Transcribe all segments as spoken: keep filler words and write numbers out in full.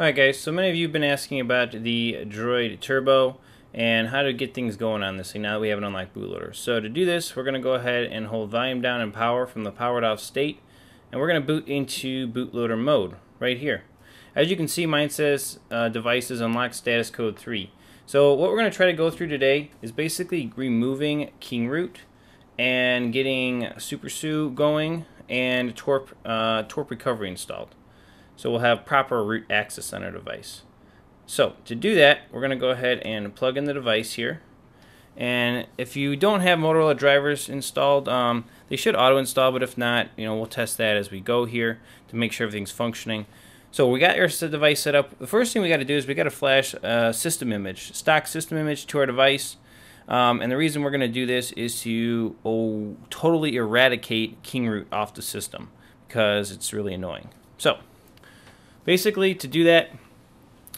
Alright guys, so many of you have been asking about the Droid Turbo and how to get things going on this thing now that we have an unlocked bootloader. So to do this, we're going to go ahead and hold volume down and power from the powered off state, and we're going to boot into bootloader mode right here. As you can see, mine says uh, devices unlock status code three. So what we're going to try to go through today is basically removing Kingroot and getting SuperSU going and T W R P, uh, T W R P recovery installed. So we'll have proper root access on our device. So to do that, we're going to go ahead and plug in the device here. And if you don't have Motorola drivers installed, um, they should auto-install, but if not, you know, we'll test that as we go here to make sure everything's functioning. So we got our device set up. The first thing we got to do is we got to flash a system image, stock system image to our device. Um, and the reason we're going to do this is to oh, totally eradicate Kingroot off the system because it's really annoying. So basically, to do that,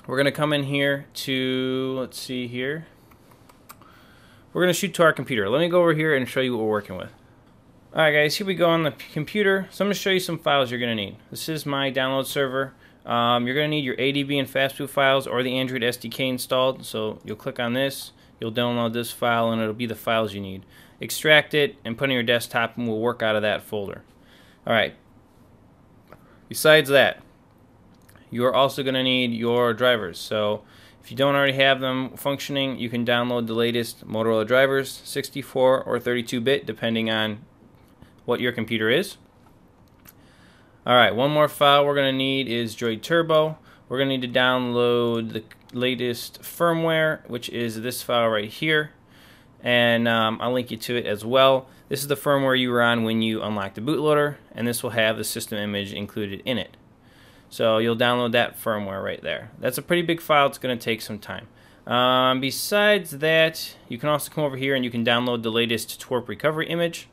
we're going to come in here to, let's see here, we're going to shoot to our computer. Let me go over here and show you what we're working with. Alright guys, here we go on the computer. So I'm going to show you some files you're going to need. This is my download server. Um, you're going to need your A D B and Fastboot files or the Android S D K installed. So you'll click on this, you'll download this file, and it'll be the files you need. Extract it and put it on your desktop, and we'll work out of that folder. Alright, besides that, you're also going to need your drivers. So if you don't already have them functioning, you can download the latest Motorola drivers, sixty-four or thirty-two bit, depending on what your computer is. Alright, one more file we're going to need is Droid Turbo. We're going to need to download the latest firmware, which is this file right here. And um, I'll link you to it as well. This is the firmware you were on when you unlock the bootloader, and this will have the system image included in it. So you'll download that firmware right there. That's a pretty big file. It's going to take some time. Um, besides that, you can also come over here and you can download the latest T W R P recovery image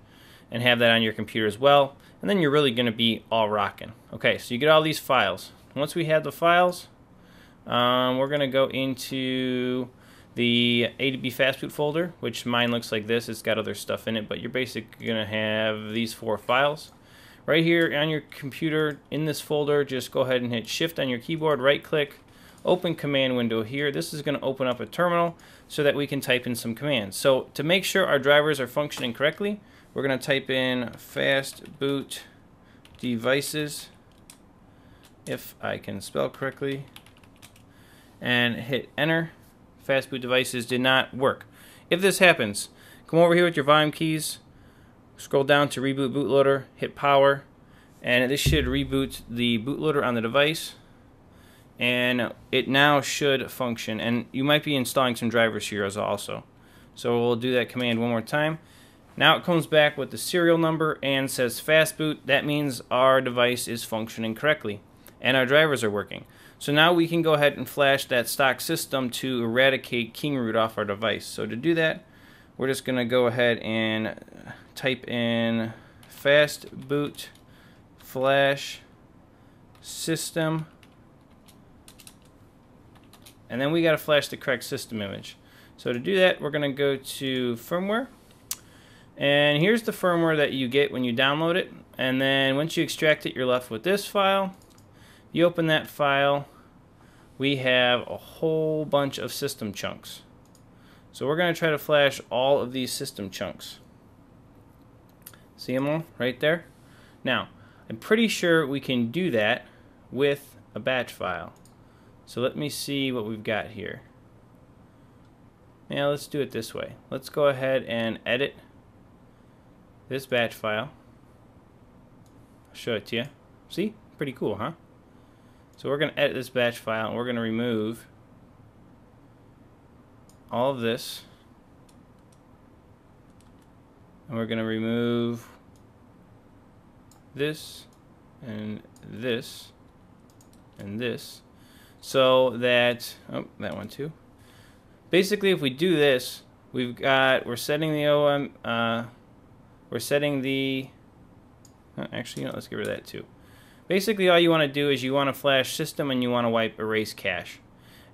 and have that on your computer as well. And then you're really going to be all rocking. Okay, so you get all these files. Once we have the files, um, we're going to go into the A D B Fastboot folder, which mine looks like this. It's got other stuff in it, but you're basically going to have these four files. Right here on your computer in this folder, just go ahead and hit shift on your keyboard, right click, open command window here. This is going to open up a terminal so that we can type in some commands. So to make sure our drivers are functioning correctly, we're going to type in fastboot devices, if I can spell correctly, and hit enter. Fastboot devices did not work. If this happens, come over here with your volume keys, scroll down to reboot bootloader, hit power, and this should reboot the bootloader on the device, and it now should function. And you might be installing some drivers here as also. So we'll do that command one more time. Now it comes back with the serial number and says fastboot. That means our device is functioning correctly and our drivers are working. So now we can go ahead and flash that stock system to eradicate Kingroot off our device. So to do that, we're just going to go ahead and type in fastboot flash system, and then we got to flash the correct system image. So to do that, we're going to go to firmware, and here's the firmware that you get when you download it. And then once you extract it, you're left with this file. You open that file, we have a whole bunch of system chunks. So we're going to try to flash all of these system chunks. See them all right there? Now, I'm pretty sure we can do that with a batch file. So let me see what we've got here. Now let's do it this way. Let's go ahead and edit this batch file. I'll show it to you. See? Pretty cool, huh? So we're going to edit this batch file, and we're going to remove all of this, and we're going to remove this and this and this, so that, oh, that one too. Basically, if we do this, we've got, we're setting the O M, uh, we're setting the, actually, you know, let's get rid of that too. Basically, all you want to do is you want to flash system and you want to wipe erase cache.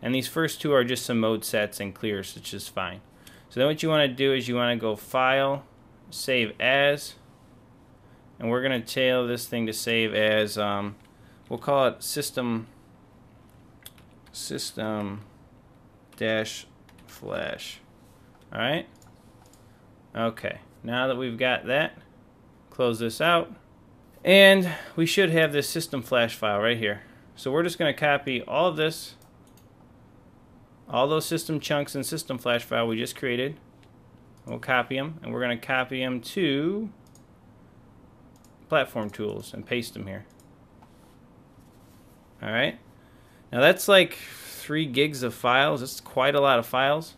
And these first two are just some mode sets and clears, which is fine. So then what you want to do is you want to go File, Save As, and we're going to tell this thing to save as, um, we'll call it System system dash flash. All right. Okay. Now that we've got that, close this out, and we should have this system flash file right here. So we're just going to copy all of this, all those system chunks and system flash file we just created. We'll copy them, and we're going to copy them to platform tools and paste them here. All right. Now that's like three gigs of files. It's quite a lot of files.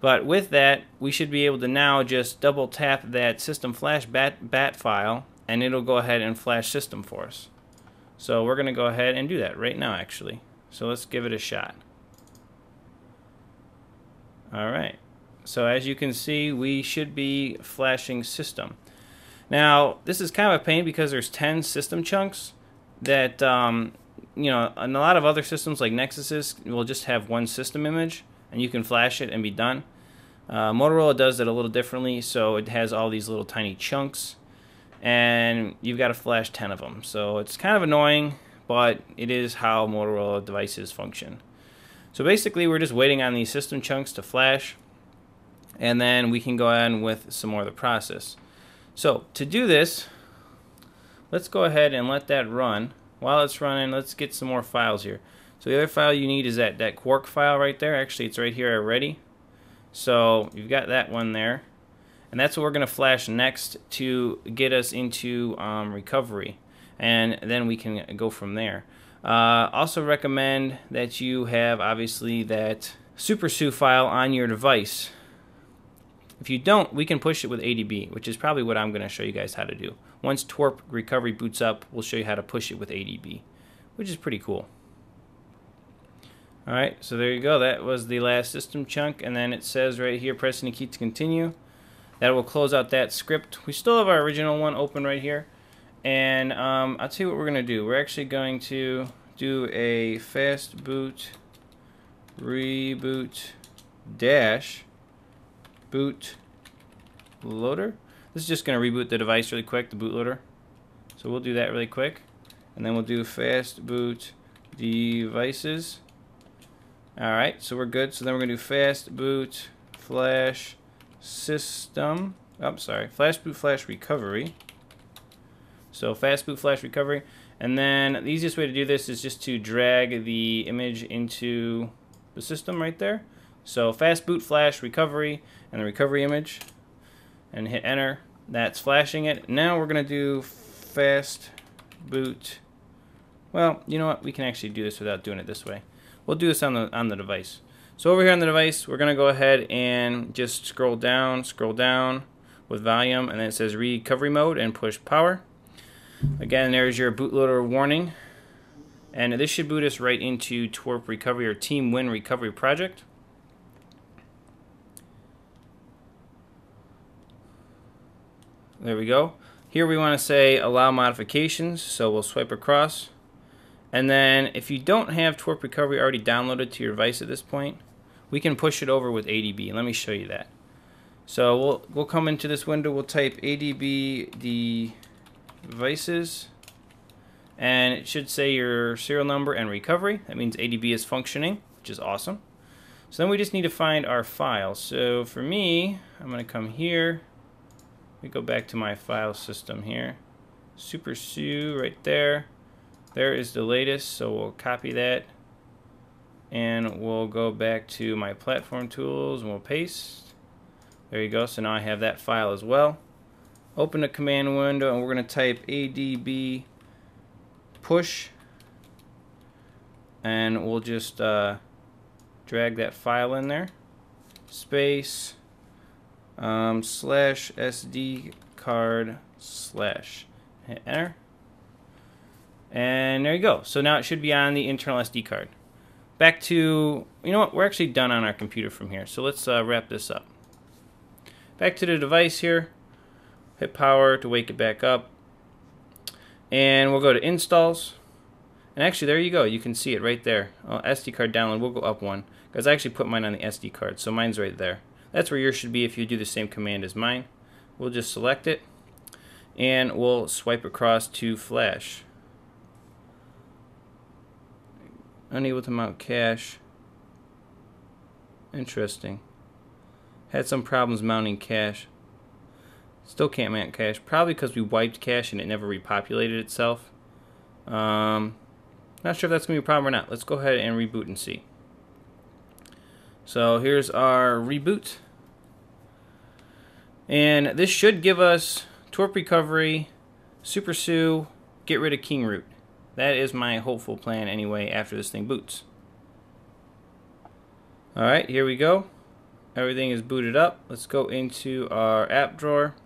But with that, we should be able to now just double tap that system flash bat, bat file, and it'll go ahead and flash system for us. So we're going to go ahead and do that right now, actually. So let's give it a shot. All right. So as you can see, we should be flashing system. Now, this is kind of a pain because there's ten system chunks that, um, you know, and a lot of other systems like Nexus's will just have one system image, and you can flash it and be done. Uh, Motorola does it a little differently, so it has all these little tiny chunks, and you've got to flash ten of them. So it's kind of annoying, but it is how Motorola devices function. So basically, we're just waiting on these system chunks to flash, and then we can go on with some more of the process. So to do this, let's go ahead and let that run. While it's running, let's get some more files here. So the other file you need is that, that Quark file right there. Actually, it's right here already. So you've got that one there. And that's what we're going to flash next to get us into um, recovery. And then we can go from there. Uh, also recommend that you have, obviously, that SuperSU file on your device. If you don't, we can push it with A D B, which is probably what I'm going to show you guys how to do. Once T W R P recovery boots up, we'll show you how to push it with A D B, which is pretty cool. All right, so there you go. That was the last system chunk, and then it says right here, press any key to continue. That will close out that script. We still have our original one open right here, and um, I'll tell you what we're going to do. We're actually going to do a fast boot reboot dash boot loader. This is just going to reboot the device really quick, the bootloader. So we'll do that really quick. And then we'll do fast boot devices. Alright, so we're good. So then we're going to do fast boot flash system. Oh, sorry. Flash boot flash recovery. So fast boot flash recovery. And then the easiest way to do this is just to drag the image into the system right there. So fast boot flash recovery and the recovery image, and hit enter. That's flashing it. Now we're going to do fast boot. Well, you know what? We can actually do this without doing it this way. We'll do this on the on the device. So over here on the device, we're going to go ahead and just scroll down, scroll down with volume, and then it says recovery mode and push power. Again, there's your bootloader warning. And this should boot us right into T W R P recovery or Team Win recovery project. There we go. Here we want to say allow modifications, so we'll swipe across. And then if you don't have T W R P recovery already downloaded to your device at this point, we can push it over with A D B. Let me show you that. So we'll we'll come into this window, we'll type A D B devices, and it should say your serial number and recovery. That means A D B is functioning, which is awesome. So then we just need to find our file. So for me, I'm going to come here. We go back to my file system here. SuperSU right there. There is the latest, so we'll copy that. And we'll go back to my platform tools and we'll paste. There you go. So now I have that file as well. Open the command window and we're going to type A D B push. And we'll just uh, drag that file in there. Space. Um, slash S D card slash, hit enter, and there you go. So now it should be on the internal S D card. Back to, you know what, we're actually done on our computer from here, so let's uh, wrap this up. Back to the device here, hit power to wake it back up, and we'll go to installs, and actually there you go, you can see it right there. Oh, S D card download, we'll go up one, because I actually put mine on the S D card, so mine's right there. That's where yours should be if you do the same command as mine. We'll just select it, and we'll swipe across to flash. Unable to mount cache. Interesting. Had some problems mounting cache. Still can't mount cache. Probably because we wiped cache and it never repopulated itself. Um, not sure if that's going to be a problem or not. Let's go ahead and reboot and see. So here's our reboot. And this should give us T W R P recovery, SuperSU, get rid of Kingroot. That is my hopeful plan anyway after this thing boots. Alright, here we go. Everything is booted up. Let's go into our app drawer.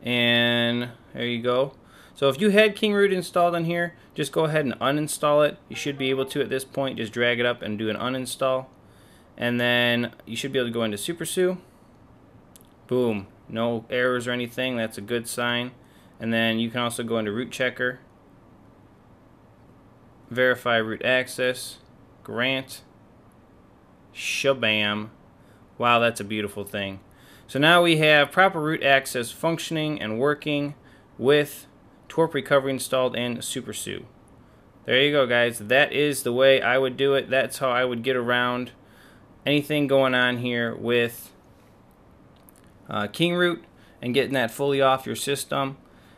And there you go. So if you had Kingroot installed on here, just go ahead and uninstall it. You should be able to at this point. Just drag it up and do an uninstall. And then you should be able to go into SuperSU. Boom. No errors or anything. That's a good sign. And then you can also go into Root Checker. Verify root access. Grant. Shabam. Wow, that's a beautiful thing. So now we have proper root access functioning and working with T W R P recovery installed in SuperSU. There you go, guys. That is the way I would do it. That's how I would get around anything going on here with uh, Kingroot and getting that fully off your system,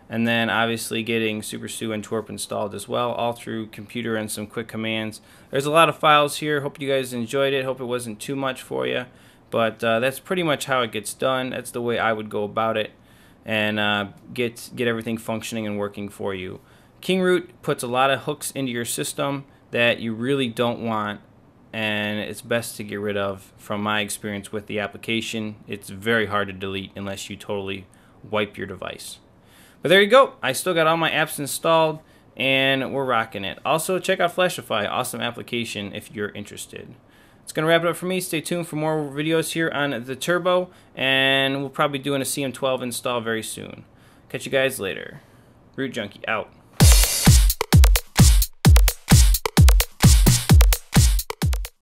and then obviously getting SuperSU and T W R P installed as well, all through computer and some quick commands. There's a lot of files here. Hope you guys enjoyed it. Hope it wasn't too much for you, but uh, that's pretty much how it gets done. That's the way I would go about it, and uh, get get everything functioning and working for you. Kingroot puts a lot of hooks into your system that you really don't want, and it's best to get rid of. From my experience with the application, it's very hard to delete unless you totally wipe your device. But there you go. I still got all my apps installed, and we're rocking it. Also, check out Flashify. Awesome application if you're interested. It's going to wrap it up for me. Stay tuned for more videos here on the Turbo, and we'll probably be doing a C M twelve install very soon. Catch you guys later. Root Junkie out.